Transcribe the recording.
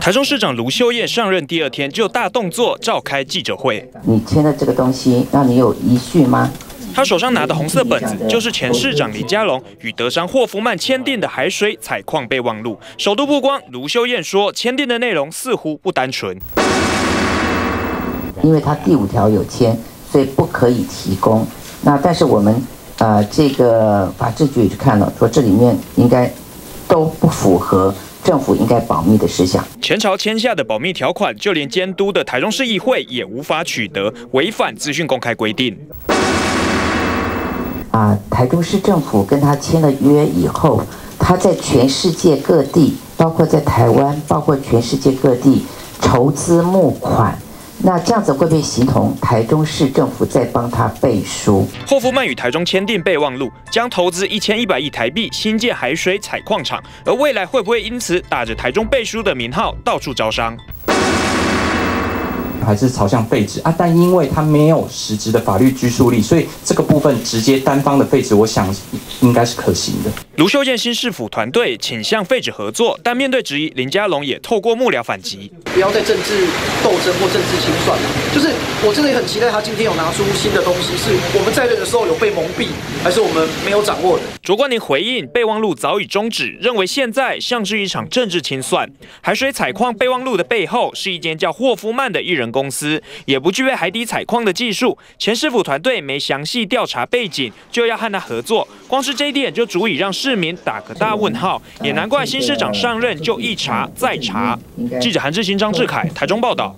台中市长卢秀燕上任第二天就大动作召开记者会。你签了这个东西，那你有遗绪吗？ 他手上拿的红色本子，就是前市长林佳龙与德商霍夫曼签订的海水采矿备忘录。首度曝光，卢秀燕说，签订的内容似乎不单纯，因为他第5条有签，所以不可以提供。那但是我们这个法制局去看了，说这里面应该都不符合。 政府应该保密的事项，前朝签下的保密条款，就连监督的台中市议会也无法取得，违反资讯公开规定。台中市政府跟他签了约以后，他在全世界各地，包括在台湾，包括全世界各地筹资募款。 那这样子会被形同台中市政府在帮他背书。霍夫曼与台中签订备忘录，将投资1100亿台币新建海水采矿场，而未来会不会因此打着台中背书的名号到处招商？还是朝向废止啊？但因为它没有实质的法律拘束力，所以这个部分直接单方的废止，我想应该是可行的。卢秀燕新市府团队倾向废止合作，但面对质疑，林佳龙也透过幕僚反击。 不要再政治斗争或政治清算了。就是我真的也很期待他今天有拿出新的东西，是我们在任的时候有被蒙蔽，还是我们没有掌握的？卓冠霖回应，备忘录早已终止，认为现在像是一场政治清算。海水采矿备忘录的背后是一间叫霍夫曼的一人公司，也不具备海底采矿的技术。前市府团队没详细调查背景，就要和他合作，光是这一点就足以让市民打个大问号。也难怪新市长上任就一查再查。记者韩志新、张。 张志凯，台中报道。